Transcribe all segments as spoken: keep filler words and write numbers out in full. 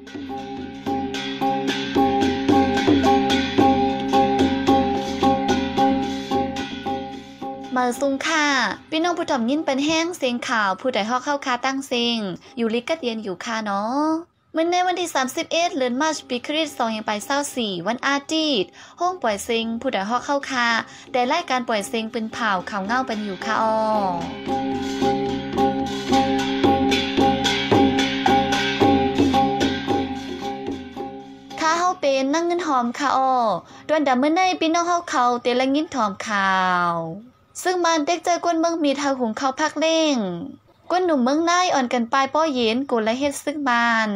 มาซุงค่ะพี่น้องผู้ถ่อมยินเป็นแห้งเสียงข่าวผู้ใดฮอกเข้าคาตั้งเสียงอยู่ลิกกัดเย็นอยู่ค่ะเนาะเมื่อในวันที่สามสิบเอ็ดเดือนมาร์ชปีคริสต์สองพันยี่สิบสี่วันอาทิตย์ห้องปล่อยเสียงผู้ใดฮอกเข้าคาแต่รายการปล่อยเสียงเป็นเผาข่าวเงาเป็นอยู่ค่ะอ๋อเป็นนั่งเงินหอมค่ะอ๋อดวนดำเมื่อในพี่น้องเฮาเขาเตะละงินหอมข่าวซึ่งมันเด็กเจอกวนเมืองมีทาหุงเขาพักเล่งกวนหนุ่มเมืองนายอ่อนกันปลายป้อเย็นกูและเฮ็ดซึ่งมัน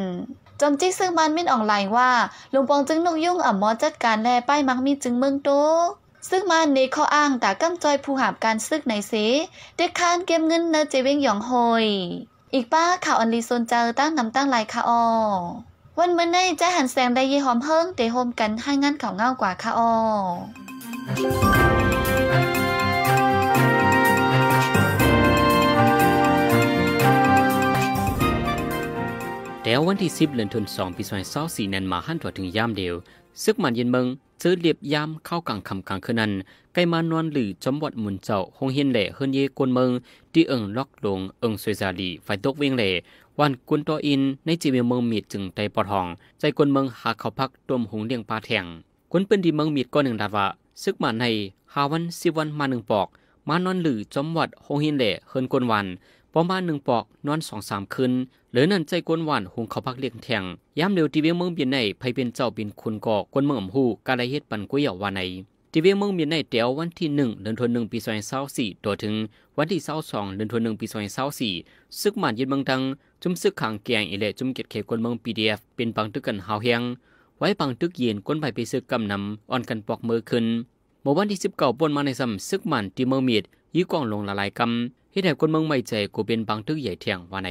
จอมจิกซึ่งมันมิ่นอ่องไหลว่าลุงปองจึงนกยุ่งอ่ำมอจัดการแลป้ายมักมีจึงเมืองโตซึ่งมันในข้ออ้างตาก้ำจอยผู้หาบการซึกในเสเด็กค้านเก็บเงินเนเจเวงหยองหอยอีกป้าข่าวอันลีโซนเจอตั้งน้ำตั้งไหลค่ะอ๋อวันเมื่อในจะหันแสงได้ยี่หอมเพิ่งเตะโฮมกันให้งานเขาเงากว่าค่ะอ๋อแล้ววันที่สิบเดือนธันวาคมปีสองพันยี่สิบสี่นั้นมาหันตัวถึงยามเดียวซึกมันเย็นเมืองเจอเรียบยามเข้ากลางคำกลางคืนนั้นไกลมานอนหรือจอมวัดมุนเจ้าหงเฮียนเหล่เฮินเย่กวนเมืองที่เอิงล็อกลงเอิงสวยซาลีไฟตกเวียงเหล่วันกุนตัวอินในจีเมืองเมืองมีดจึงใจปอดห้องใจกุนเมืองหาเขาพักต้มหงเลี้ยงปลาแทงกุนปืนดีเมืองมีดก้อนหนึ่งดาดว่าซึกมันในหาวันสิบวันมาหนึ่งปอกมานอนหรือจอมวัดหงเฮียนเหล่เฮินกวนวันพอมาหนึ่งปอกนอนสองสามคืนหรือนั่นใจกวนวันหงเขาพักเลี้ยงแทงย้ำเดียวทีเวียงเมืองเบียนในไพเป็นเจ้าบินคุณก่อกวนเมืองอ่ำหูกาไลเฮ็ดปันกุ้ยเหยาวันในทีเวียงเมืองเบียนในเดียววันที่หนึ่งเดือนธันวาคมปีสองพันยี่สิบสี่ตัวถึงวันที่ยี่สิบสองเดือนธันวาคมปีสองพันยี่สิบสี่ซึกมันยึดเมืองดังจุ่มซึกขังแกงอิเล่จุ่มเก็ดเขกวนเมืองปีดีเอฟเป็นปังตึกกันหาวเฮียงไว้ปังตึกเย็นกวนไปไปซึกกำนำอ่อนกันปอกมือขึ้นเมื่อวันที่สิบเก้าปนมาในซ้ำซึกมันทีเมืองมีดยื้อกองลงละลายกำที่แต่คนเมืองไม่ใจกูเป็นบางทึกใหญ่เทียงว่าใน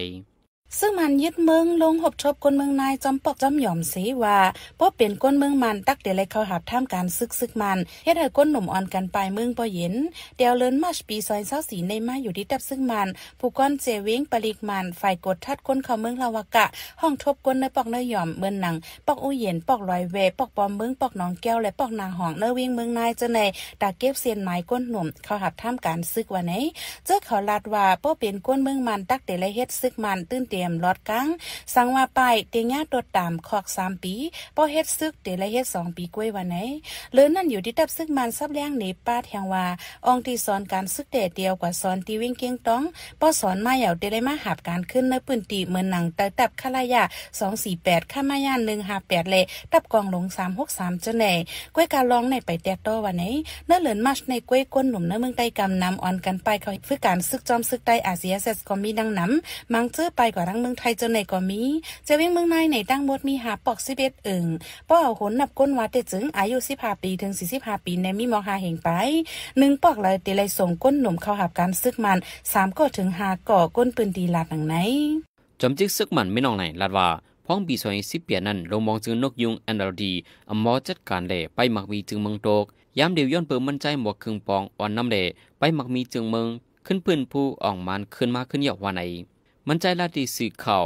ซึ่งมันยึดเมืองลงหบชบคนเมืองนายจำปอกจำหย่อมสีว่าเพราะเป็นคนเมืองมันตักเดี๋ยวเลยเขาหับท่ามการซึกซึกมันเฮ็ดให้คนหนุ่มอ่อนกันไปเมืองปอเย็นเดี๋ยวเลินมาชปีซอยเศร้าสีในมาอยู่ที่ตับซึ่งมันผู้ก้อนเจวิ้งปลิกมันฝ่ายกดทัดคนเขาเมืองลาวกะห้องทบคนเนื้อปอกเนื้อหย่อมเมืองหนังปอกอู้เย็นปอกลอยเวปอกปอมเมืองปอกน้องแก้วและปอกนาหองเนื้อวิ่งเมืองนายเจเนยตาเก็บเซียนไม้ก้นหนุ่มเขาหับท่ามการซึกว่าไหนเจ้าเขาลาดว่าเพราะเป็นคนเมืองมันตักเดี๋ยวเลยเฮ็ดซึกมันตื้นเตรียมรถกังสังว่าไปเตียงยาตดตามขอกสามปีพอเฮ็ดซึกเตละเฮ็ดสองปีกล้วยวันไหนเลื่อนนั่นอยู่ที่ตับซึกมันซับแรงหนีป้าแทงว่าองตีสอนการซึกเตะเดียวกว่าสอนตีวิ่งเกียงต้องพอสอนมาเหย่าเตะเลยมาหับการขึ้นในปืนตีเหมือนหนังเตะตับขลายาสองสี่แปดข้ามาย่านหนึ่งหาแปดเละตับกองหลงสามหกสามเจเน่กล้วยการร้องในไปแตกโตวันไหนเนื้อเลื่อนมัชในกล้วยก้นหนุ่มเนื้อเมืองไต้กำนำอ่อนกันไปเขาฝึกการซึกจอมซึกไต้อาเซียเซสก็มีดังน้ำมังเจอไปกว่าทั้งเมืองไทยเจอในก็มีเจวิ่งเมืองในในตั้งหมดมีหาปอกสิบเอ็ดเอิงป้อเอาหนนับก้นวัดเตจึงอายุสิบห้าปีถึงสี่สิบห้าปีในมีมอหาเห่งไปหนึ่งปอกเลยเตเลยส่งก้นหนุ่มเข้าหับการซึกมันสามก็ถึงหาก่อก้นปืนตีลาดหนังไหนจอมจิกซึกมันไม่นองไหนลาดว่าพ้องปีซอยสิบเปียนั่นลงมองจึงนกยุงแอนดาดีอมอจัดการเล่ไปหมักมีจึงเมืองโตกย้ำเดียวย้อนเปิ่มมั่นใจหมวกคึงปองอ่อนน้ำเล่ไปหมักมีจึงเมืองขึ้นพื้นผู้อ่องมันขึ้นมาขึ้นเหยาะวันไหนมันใจลาดีสื่อข่าว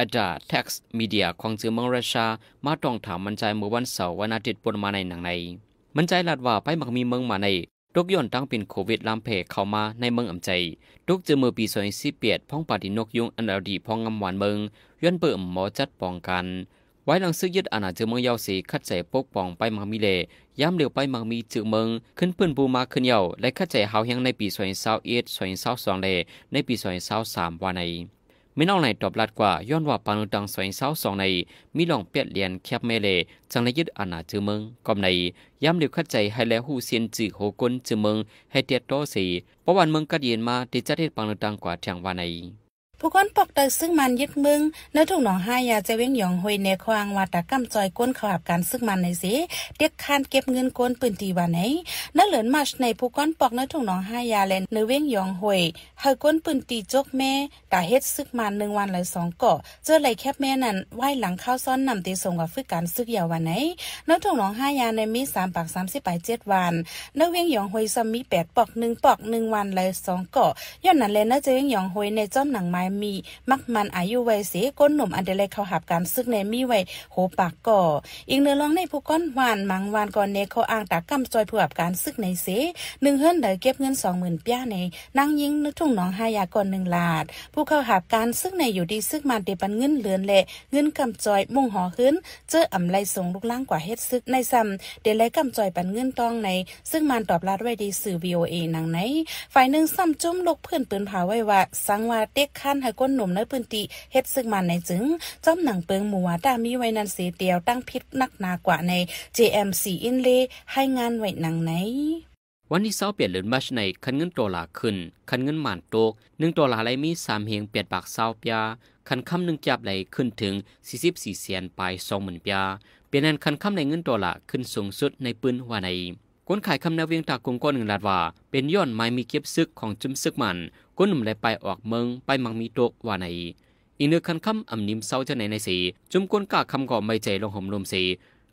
อาดาแท็กซ์มีเดียของเจอเมืองราชามาตองถามมันใจเมื่อวันเสาร์วันอาทิตย์ปนมาในหนังในมันใจลาดว่าไปหมักมีเมืองมาในรกย่อนตั้งเป็นโควิดลามเพเข้ามาในเมืองอ่ำใจรกเจอเมื่อปีสองพันสิบแปดพ้องปาดินกยุงอันอดีพ้องงำหวานเมืองย้อนเปิ่มหมอจัดปองกันไว้หลังซื้อยึดอาณาเจอเมืองเยาสีคัดใจปกป้องไปหมักมีเล่ย้ำเดียวไปหมักมีเจอเมืองขึ้นพื้นบูมาขึ้นเยาและคัดใจเฮาเฮียงในปีสองพันสิบเอ็ดสองพันสิบสองเล่ในปีสองพันสิบสามวันในไม่นอกในตอบลัดกว่าย้อนว่าปานดังสวยเศร้าสองในมีหลองเปียดเลียนแคบเมเลจังเลยยึดอาณาจือเมืองกอบในย้ำเดียวขัดใจให้แล้วหูเซียนจือโหกลจือเมืองให้เตียโตสีประวันเมืองกัดเย็นมาติดจัดเหตุปานดังกว่าแถงวาในผู้คนปอกเตยซึ่งมันยึดเมืองเนื้อถุงหนองห้ายาเจวิ่งหยองหอยในควางวาตะก้ำจอยก้นขวับการซึ่งมันในสิเด็กคานเก็บเงินก้นปืนตีวันไหนเนื้อเหลือนมาชในผู้คนปอกเนื้อถุงหนองห้ายาเลนเนื้อวิ่งหยองหอยเฮอก้นปืนตีจกแม่ตาเฮ็ดซึ่งมันหนึ่งวันเลยสองเกาะเจอไหลแคบแม่นั่นไหวหลังข้าวซ้อนนำตีส่งกับฝึกการซึ่งยาววันไหนเนื้อถุงหนองห้ายาในมีสามปากสามสิบแปดเจ็ดวันเนื้อวิ่งหยองหอยซ้ำมีแปดปอกหนึ่งปอกหนึ่งวันเลยสองเกาะย้อนนั้นเลนเนื้อเจวิ่งหยองหอยในจ้อมหนังไม้ มีมักมันอายุไวเสก้นหนุ่มอันเดเลยเขาหับการซึกในมีไวโหปากก่ออีกเนื้อร้องในผู้ก้อนหวานมังหวานก่อนเนเขาอ่างตากำจอยผู้หับการซึกในเสหนึ่งเฮิรนเดเก็บเงินสองหมื่นป้าในนางยิงนึกทุ่งน้องหายาก่อนหนึ่งลาดผู้เขาหับการซึกในอยู่ดีซึกมาเดปันเงินเลือนแหละเงินกำจอยมุ่งหอขึ้นเจออ่ำไรส่งลูกล่างกว่าเฮ็ดซึกในซ้ำเดเลยกำจอยปันเงินต้องในซึ่งมันตอบรับไว้ดีสื่อ วี โอ เอ นางไหนฝ่ายหนึ่งซ้ำจุ่มลูกเพื่อนปืนผาไว้ว่าสังว่าเด็กขั้นให้ก้นหนุ่มในพื้นที่เฮ็ดซึกมันในจึงจ้อมหนังเปิงหมูวาตามีไว้นันเสียเตียวตั้งพิษนักหนากว่าใน เจ เอ็ม ซี อินเลให้งานไว้นางไหนวันที่เสาร์เปลี่ยนเหลือมัชในคันเงินดอลลาร์ขึ้นคันเงินหมานตกหนึ่งดอลลาร์ไรมีสามเฮงเปลี่ยนปากเสาร์ปีคันค่ำหนึ่งจับไหลขึ้นถึงสี่สิบสี่เซียนไปสองหมื่นปีเปลี่ยนนั้นคันค่ำในเงินดอลลาร์ขึ้นสูงสุดในปืนว่าในก้นขายคำนาเวียงตากงก้อนหนึ่งลาดว่าเป็นย้อนไม้มีเก็บซึกของจุ่มซึกมันก้นหนุ่มไหลไปออกเมืองไปมังมีโตกว่าในอีเนื้อคันค่ำอ่ำนิ่มเสาจะในในสีจุ่มก้นกาคำก่อไม่ใจลงหอมลมสี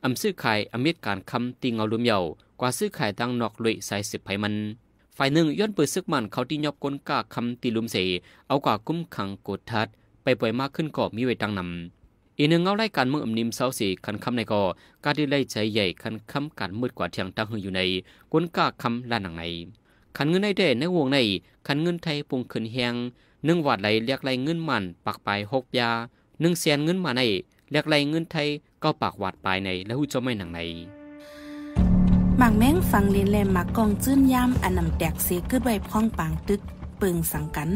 อ่ำซื้อขายอเมริการคำตีเงาลมเยาวกว่าซื้อขายตั้งนอกลุยสายสิบไผ่มันฝ่ายหนึ่งย้อนปืนซึกมันเขาที่ยอบก้นกาคำตีลุมสีเอากว่ากุ้มขังกดทัดไปปล่อยมากขึ้นก่อมีไว้ตั้งนำอีกหนึ่งเงาไล่การเมืองอ่ำนิ่มเสาสีคันคำในก่อการที่ไล่ใจใหญ่คันคำการมืดกว่าเทียงตั้งหืออยู่ในก้นก้าคำล้านหนังในคันเงินในเด่ในวงในคันเงินไทยปงขึ้นแหงหนึ่งวัดไหลเรียกไหลเงินมันปากปลายหกยาหนึ่งแสนเงินมาในเรียกไหลเงินไทยก็ปากวัดปลายในและหูจะไม่หนังในหมากแมงฟังเลนแลมหมากกองจื้นย่ามอันนำแตกเสียกึดใบพองปางตึกเปิงสังกัน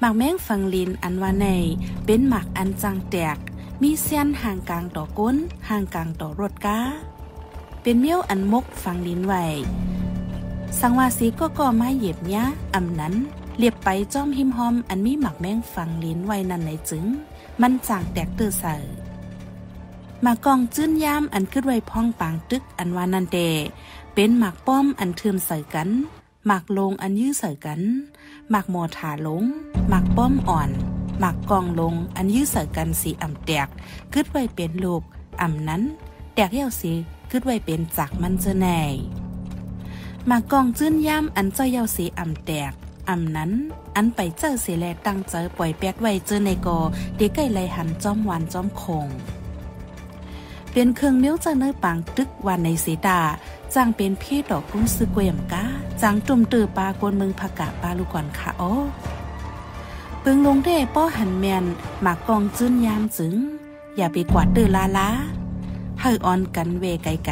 หมากแมงฟังลินอันว่าในเป็นหมากอันจังแตกมีเส้นห่างกลางต่อก้นห่างกลางต่อรถก้าเป็นเมี่ยวอันมกฟังลินไว้สังวาสีก็ก่อไม้เหยียบเนี้ยอำนั้นเรียบไปจ้อมหิมหอมอันมีหมากแมงฟังลินไว้นั่นในจึงมันจางแตกตื้อเสอหมากกองจื้นย่ามอันขึ้นไว้พองปางตึกอันว่านันเดเป็นหมากป้อมอันเทืมใส่กันหมากลงอันยื้อใส่กันหมากหมอถาลงหมากป้อมอ่อนหมากกองลงอันยื้อใส่กันสีอ่ำแตกกึดไว้เป็นลูกอ่ำนั้นแตกเย้าสีกึดไว้เป็นจากมันเจอแน่หมากกองจื้นย่ำอันเจ้าเย้าสีอ่ำแตกอ่ำนั้นอันไปเจ้าเสียแลตั้งเจอปล่อยแป๊กไว้เจอในกอเด็กไก่ไหลหันจ้อมหวานจ้อมคงเป็นเครื่องเมี้ยวเจ้าเนื้อปางตึกวันในสีตาจางเป็นพี่ดอกกุ้งซื้อเกวียมก้าจางจุ่มตือปลากวนเมืองผักกะปลาลูกก่อนค่ะอ๋อเปิงลงได้ป้อหันแมนหมากกองจื้นยามจึงอย่าไปกวาดตือลาล้าเฮ้ยออนกันเวไกไก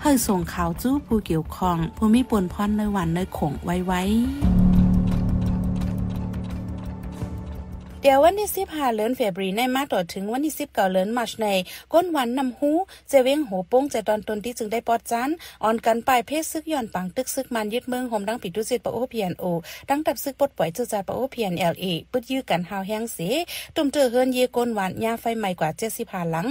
เฮ้ยส่งข่าวจู้ผู้เกี่ยวข้องผู้มีปนพรในวันในขงไว้ไว้เดี๋ยววันที่สิบห้าเดือนเฟบรีในมาต่อถึงวันที่สิบเก้าเดือนมาร์ชในก้นวันนำหูเจวิงหูป้งเจตอนตนที่จึงได้ปอดจันอ่อนกันไปเพศซึกย่อนปังตึกซึกมันยึดเมืองหอมดังปิดดุสิตปะโอเพียนโอดังตับซึกปดปล่อยเจ้าจ่าปะโอเพียนเอลเอปืดยื้อกันหาวแห้งเสตุ่มเจอเฮินเยก้นวันยาไฟใหม่กว่าเจ็ดสิบห้าหลัง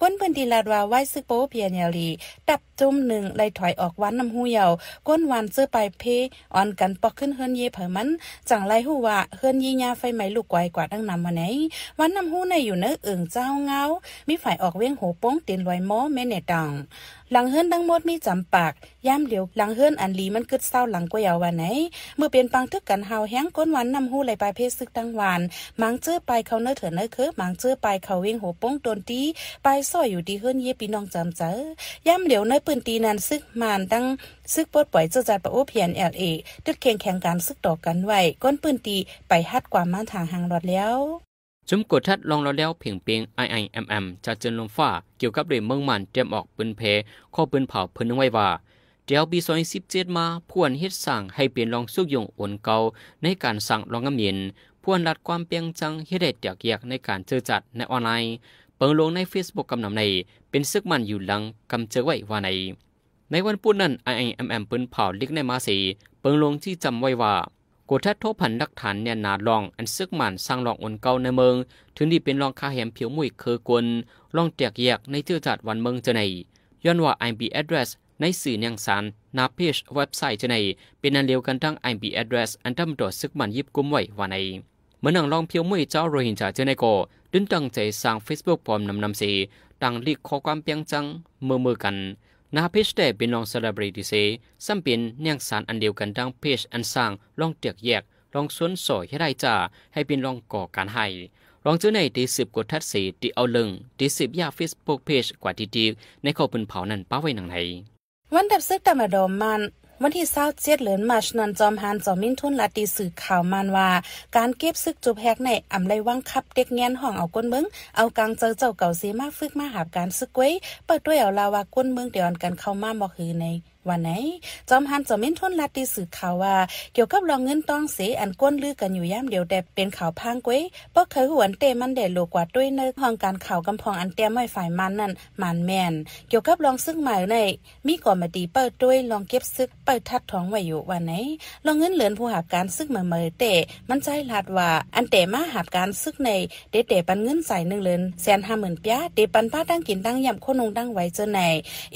ก้นพื้นดีลาดว่าไว้ซึกปะโอเพียนเอลีตับจุ่มหนึ่งไล่ถอยออกวันนำหูยาวก้นวันเจอไปเพอ่อนกันปอกขึ้นเฮินเยเผยมันจังไล่หูว่าเฮินยียาไฟใหม่ลูกไกวกว่านำวันไหนวันนำหูในอยู่เนื้อเอิงเจ้าเงามีฝ่ายออกเว้งโหป้งเตียนลอยม้อแม่เนตองหลังเฮิรนดังมดมีจำปากย่ามเหลียวหลังเฮิรนอันลีมันกึดเศร้าหลังก๋วยเยาวันไหนเมื่อเปลี่ยนปังทึกกันเฮาแห้งก้นวันนำหูไหลไปเพศซึกดังวานมังเจื้อไปเขาเนื้อเถื่อนเนื้อเคิบมังเจื้อไปเขาเว้งโหป้งโดนตีไปซ้อยอยู่ดีเฮิรนเย็บปีน้องจำเจอย่ามเหลียวเนื้อปืนตีนันซึกมานดังซึกปดปล่อยเจ้าจัดปะโอเพียนเอลเอตึดเคียงแข่งการซึกต่อกันไว้ก้นปืนตีไปฮัดกว่ามันทางหางหลอดแล้วจุ่มกดทัดลองเราแล้วเพียงเพียง ไอ ไอ เอ็ม เอ็ม จะเจริญลมฟ้าเกี่ยวกับเรื่องเมืองมันเตรียมออกปืนเพข้อปืนเผาเพิ่นนึงไว้ว่าเดี๋ยวปีสองพันสิบเจ็ดมาพวนเฮ็ดสั่งให้เปลี่ยนลองสุกยงโอนเก่าในการสั่งลองงำเย็นพวนรัดความเปียงจังเฮ็ดได้แตกแยกในการเจอจัดในออนไลน์เปิงลงใน Facebook กำนำในเป็นซึกมันอยู่หลังกำเจอไว้ว่าในในวันปุ้นนั้น ไอ ไอ เอ็ม เอ็ม ปืนเผาลิกในมาสีเปิงลงที่จำไว้ว่ากดทัดโทพันดักฐานเนี่ยนาลองอันซึกมันสร้างลองอ่อนเก่าในเมืองถึงที่เป็นลองคาแหมเผียวมุยเคอกลลองแตกแยกในเจือจัดวันเมืองจะในย้อนว่า ไอ พี address ในสื่อเนียงสารนาเพจเว็บไซต์จะในเป็นอันเดียวกันทั้ง ไอ พี address อันตั้มดอดซึกมันยิบกุมไว้ว่าในเหมือนหนังลองเผียวมุยเจ้าโรหินจ่าจะในก่อดึงตั้งใจสร้าง Facebook พร้อมนำนำสีตั้งลิขข้อความเพียงจังเมื่อเมื่อกันนาเพจแต่เป็นลองเซเลบริตี้เซซ้ำเป็นเนียงสารอันเดียวกันดังเพจอันสร้างลองเตียกแยก ลองสวนสอยให้ได้จ่าให้เป็นลองก่อการให้ลองเจอในที่สิบกดทัดสีที่เอาเลิงที่สิบยาเฟซบุ๊กเพจกว่าที่ดีในข้อเป็นเผานั่นป้าไว้หนังไหนวันดับซึกตามมาดอมมันวันที่เศร้าเจ็ดเหลือนมาชนันจอมฮันจอมมินทุนลาตีสื่อข่าวมันว่าการเก็บซึกจูบแฮกในอ่ำไรว่างคับเด็กเงี้ยนห้องเอาก้นเมืองเอากลางเจอเจ้าเก่าซีมาฝึกมาหาการซึกไว้เปิดด้วยเอาลาวาก้นเมืองเดี๋ยวกันเข้ามาบอกหือในวันไหนจอมฮันจอมมินทุนลาตีสื่อข่าวว่าเกี่ยวกับรองเงินต้องเสียอันก้นลือกันอยู่ย่ำเดียวแต่เป็นข่าวพางไว้เพราะเคยหวนเตมันเด็ดโลกว่าด้วยเนื้อห้องการข่าวกำพองอันเตี้ยไม่ฝ่ายมันนั่นมันแมนเกี่ยวกับรองซึ่งหมายในมีก่อนมาดีเปิดด้วยรองเก็บซึกเปิดทัดท้องไว้อยู่วันไหนรองเงินเหลือนผู้หาการซึกมาเมยเตมันใจลาดว่าอันเตมาหาการซึกในเดเตปันเงินใส่หนึ่งเหลือนแสนห้าหมื่นเปียเดปันป้าตั้งกินตั้งยำโคนงตั้งไว้เจอไหน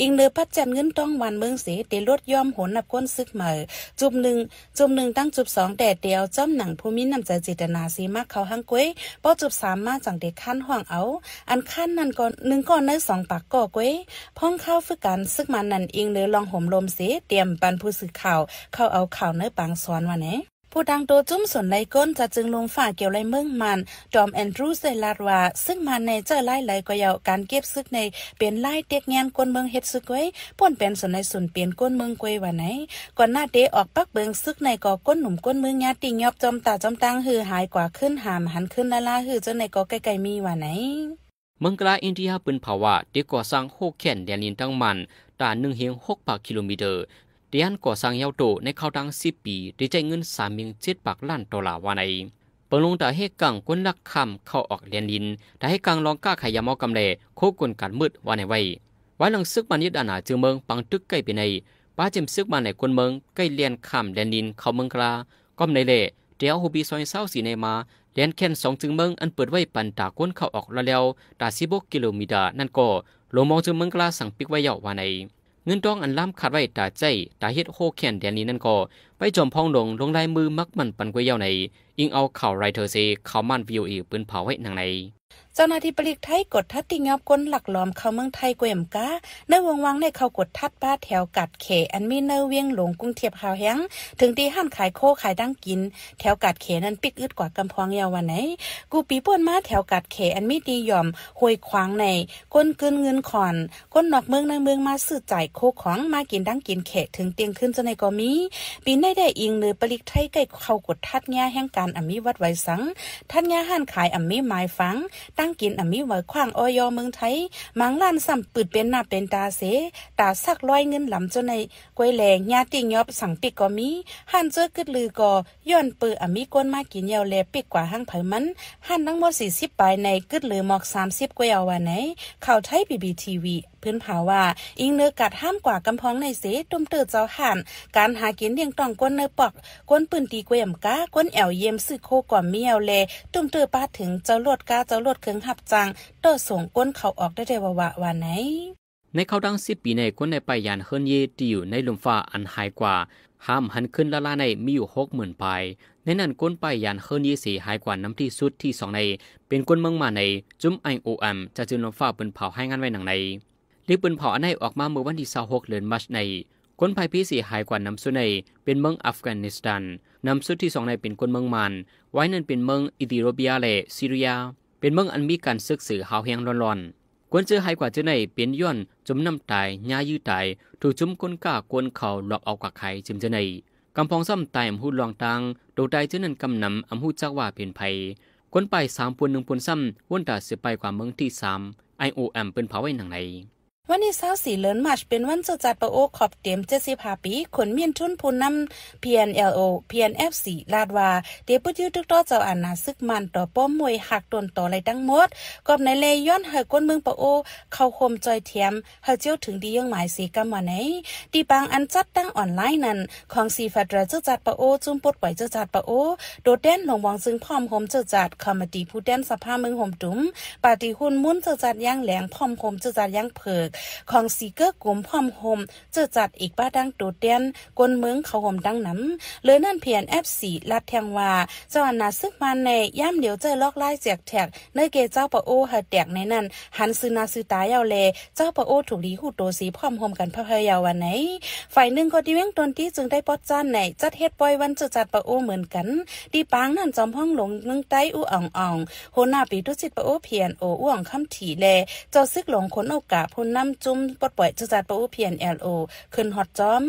อิงเลือพัดจันเงินต้องวันเมืองเสียเตลดย่อมหนนับก้นซึกเหมยจุบหนึ่งจุบหนึ่งตั้งจุบสองแดดเดียวจ้ำหนังภูมินำใจจิตนาซีมากเขาหังกุ้ยป้อจุบสามมาจังเด็กขั้นห่วงเอาอันขั้นนั่นก่อนหนึ่งก้อนเนื้อสองปากก่อกุ้ยพ้องข้าวฝึกการซึกมันนั่นอิงเลือลองห่มลมเสียเตรียมปันผู้สื่อข่าวเข้าเอาข่าวเนื้อปังสอนวันนี้ผู้ดังโตจุ้มสนในก้นจะจึงลงฝ่าเกี่ยวไรเมืองมันจอมแอนดรูส์ได้ลาดว่าซึ่งมันในเจอไล่ไหลก็ยาวการเก็บซึกในเปลี่ยนไล่เตียกแงนก้นเมืองเฮ็ดซึกไว้ป่วนเป็นสนในส่วนเปลี่ยนก้นเมืองกวยว่าไหนก่อนหน้าเดออกปักเบิงซึกในก่อก้นหนุ่มก้นเมืองยาติงยอบจอมตาจอมตังหือหายกว่าขึ้นหามหันขึ้นละล่าหือเจอในก่อไกลๆมีว่าไหนเมืองกลาอินเดียเป็นภาวะที่ก่อสร้างโคกแข่นแดนลินตั้งมันตาหนึ่งเฮียงหกปากกิโลเมตรเดียนก่อสร้างยาวโตในข้าวดังสิบปีได้ใจเงินสามมิลเจ็ดปากล้านดอลลาร์วันในเปิดลงแต่ให้กังก้นลักคำเข้าออกเลียนดินแต่ให้กังลองก้าขยามอกำเล่โคกลการมืดวันในไว้ไว้หลังซึกมันยึดอาณาจักรเมืองปังตึกใกล้ไปในป้าเจมซึกมันในก้นเมืองใกล้เลียนคำเลียนดินเข้าเมืองกลาก้มในเล่เดียวฮูบีซอยเศร้าสีในมาเลียนแค้นสองจึงเมืองอันเปิดไว้ปันตาก้นเข้าออกละแล้วตาสิบกิโลเมตรนั่นก็ลงมองจึงเมืองกลาสั่งปิกไว้ยาววันในเงินต้องอันล้ำขาดไว้ตาใจตาเฮ็ดโฮแขนเดียนนี้นั่นก็ไปจอมพองลงลงลายมือมักมันปันกวยเย้าในอิงเอาข่าวไรเธอเซข่าวมันวิวอีปืนเผาไว้หนังในเจ้าหน้าที่ปลีกไทยกดทัดติงยอบก้นหลักหลอมเข้าเมืองไทยกวยมกะในวงวังในเขากดทัดป้าแถวกัดเขอันมีเนอเวียงหลงกุ้งเทียบขาวแห้งถึงตีห้านขายโคขายดั้งกินแถวกัดเขนั้นปิกอึดกว่ากำพองยาววันไหนกูปีป่วนมาแถวกัดเขอันมีดีย่อมหวยควางในก้นเกินเงินขอนก้นนอกเมืองในเมืองมาซื้อจ่ายโคของมากินดั้งกินเขถึงเตียงขึ้นเจ้าในก็มีปีในได้อิงเนื้อปลีกไทยใกล้เขากดทัดแง่แห่งการอัมมีวัดไว้สังทัดแง่ห้านขายอัมมีไม้ฟังตั้งกินอมีไว้ขว้างออยอเมืองไทยมังล้านซ้ำปืดเป็นหน้าเป็นตาเสตาซักร้อยเงินหลำจนในกวยแหลงญาติยอบสั่งปิกก็มีหันเจอกึดลือก็ย้อนปืออมีก้นมากินยาวแลปิกกว่าห้างเผยมันหันทั้งหมดสี่สิบปลายในกึดลือหมอกสามสิบกวยเอาวันไหนข่าวไทยบีบีทีวีพื้นผาว่าอิงเนื้อกัดห้ามกว่ากำพองในเสตุ่มเติร์เจ้าห่านการหากินเลี้ยงต้องก้นเนื้อปอกก้นปืนตีกวยมก้าก้นแอวเยี่ยมซื้อโคก่อมเมียวเลตุ่มเติร์ป้าถึงเจ้าลวดก้าเจ้าลวดเครื่องหับจังเติร์ส่งก้นเขาออกได้เรววะวันไหนในเขาดังสิบปีในก้นในไปยานเฮิร์นเยตีอยู่ในลุมฟ้าอันหายกว่าห้ามหันขึ้นละล่าในมีอยู่หกหมื่นปลายในนั้นก้นไปยานเฮิร์นเยสีหายกว่าน้ำที่สุดที่สองในเป็นก้นเมืองมาในจุ้มไอโอแอมจะจุนลุมฟ้าเป็นเผาให้งานไว้หนังในลิปืนเผาอันในออกมาเมื่อวันที่ยี่สิบหกเดือนมัชในก้นภัยพิเศษหายกว่าน้ำสุดในเป็นเมืองอัฟกานิสถานน้ำสุดที่สองในเป็นก้นเมืองมันไว้นั่นเป็นเมืองอิติโรเบียและซีเรียเป็นเมืองอันมีการศึกษาหาวแหงร้อนๆก้นเจอหายกว่าเจอในเป็นย้อนจุ่มน้ำตายหญ้ายืดตายถูกจุ่มก้นก้าก้นเข่าหลอกเอากวักไข่จิ้มเจอในกำพองซ้ำตายอัมพูดลองตังโดดตายเจอนั่นกำนำอัมพูดจักว่าเป็นภัยก้นไปสามปนหนึ่งปนซ้ำวนตาเสียไปกว่าเมืองที่สามไอโอแอมเป็นเผาไว้หนังในวันที่ยี่สิบสี่เดือนมาร์ชเป็นวันจะจัดประโอขอบเต็มเจ็ดสิบห้าปีขนเมียนทุนพูนนำ พี เอ็น แอล โอ พี เอ็น เอฟ ซี ลาดว่าเดปุตยูตึกต่อเจ้าอาณาซึกมันต่อป้อมมวยหักตนต่อไรตั้งหมดกอบในเลย้อนเฮก้นเมืองประโอเข้าคมจอยเทียมเฮเจียวถึงดียังหมายสีกรรมวันไหนตีบางอันจัดตั้งออนไลน์นั้นของสีฟัดเรือจะจัดประโอจุ่มปดไหวจะจัดประโอโดดแดนหลงวังซึ่งพร้อมโฮมจะจัดคอมมิตี้ผู้แดนสภาพเมืองห่มจุ๋มปาฏิหุ่นมุ่นจะจัดย่างแหลงพร้อมโฮมจะจัดย่างเผือก ของสีเกอร์กลุ่มพร้อมโฮมเจอจัดอีกป้าดังโดดเด่นกวนเมืองเขาห่มดังน้ำเลือนั่นเพียนแอฟสีลัดแทงว่าเจ้าอันนาซึกมันในย่ำเดี๋ยวเจอลอกไล่แจกแถกเนยเกเจ้าปะโอเฮแตกในนั้นหันซื้อนาซื้อตายยาวเลเจ้าปะโอถูกลีหูโตสีพร้อมโฮมกันพะพยาววันไหนฝ่ายหนึ่งก็ดีเว้งตนที่จึงได้ปอดจ้านในจัดเฮ็ดปอยวันเจอจัดปะโอเหมือนกันดีปางนั่นจอมห้องหลงนึงไตอู่อ่องอ่องโหน้าปีทุจิตปะโอเพียนโออ่องคำถี่เลเจ้าซึกหลงขนโอกาพุ่นน้ำจุ่มปดปล่อยเจอจัดปะโอเพียนเอลโอขึ้นหอดจอม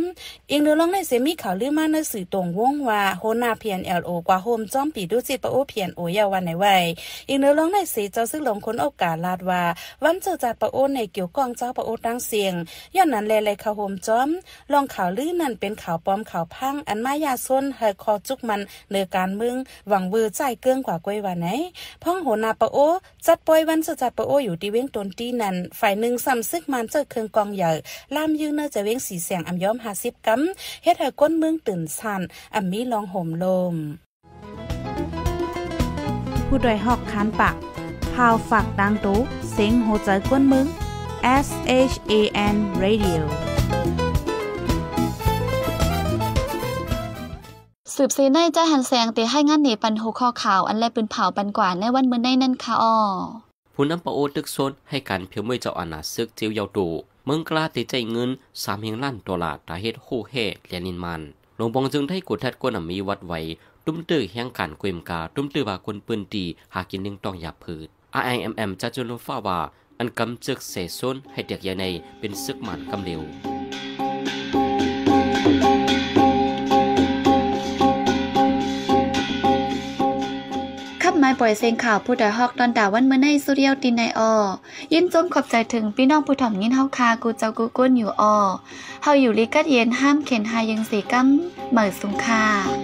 อิงเดือร้องในเซมิข่าวลือมาในสื่อตรงวงว่าโหน้าเพียนเอลโอกว่าโฮมจอมปีทุจิตปะโอเพียนโอยาววันไหนไว้อิงเดือร้องในสีเจ้าซึกหลงขนโอกาลาดว่าวันเจอจัดปะโอในเกี่ยวกองเจ้าปะโอตั้งเสียงย้อนนั้นเลไลข่าวโฮมจอมลองข่าวลือนั่นเป็นข่าวปลอมข่าวพังอันมายาซนให้คอจุกมันเนื้อการมึงหวังเวอร์ใจเกื้องกว่ากล้วยวันไหนพ่องโหนาปะโอจัดปอยวันเจอจัดปะโออยู่ที่เว้งตนที่นั่นฝ่ายหนึ่งซ้ำซึกมันเจอเครื่องกองใหญ่ล่ามยืนเนื้อจะเว้งสีแสงอ่ำย้อมหาสิบกัมเฮ็ดให้ก้นมึงตื่นสั่นอ่ำมีลองห่มลมผู้ดอยหอกคานปากพาวฝากดังตู้เสียงโหใจก้นมึง S H A N Radioสืบซีในใจหันแสงเตะให้งานหนีปันหูข้อข่าวอันแลปืนเผาปันกว่าในวันเมื่อในนั่นค่ะอ้อผู้นำปะโอตึกโซนให้การเพียวเมื่อเจ้าอาณาซึกเจียวยาวดูเมืองกล้าเตะใจเงินสามเฮงล้านดอลลาร์ตาเฮ็ดโฮเฮเลียนินมันหลวงบองจึงได้กดทัดก้นมีวัดไว้ตุ้มตื้อแห่งการเกวมกาตุ้มตื้อว่าคนปืนตีหากินเลี้ยงต้องหยาบผืด อาร์ ไอ เอ็ม เอ็ม จัดจุลฟ้าว่าอันกำจึกเสโซนให้เด็กยาในเป็นซึกมันกำเร็วปล่อยเสียงข่าวผู้ดอยฮอกตอนด่าวันเมื่อในสุริยตินในอยินจมขอบใจถึงพี่น้องผู้ถ่อมยินเฮาคากูเจ้ากูก้นอยู่อเฮาอยู่ลิกัดเย็นห้ามเข็นหายังสีกั้มเหมือสุงคา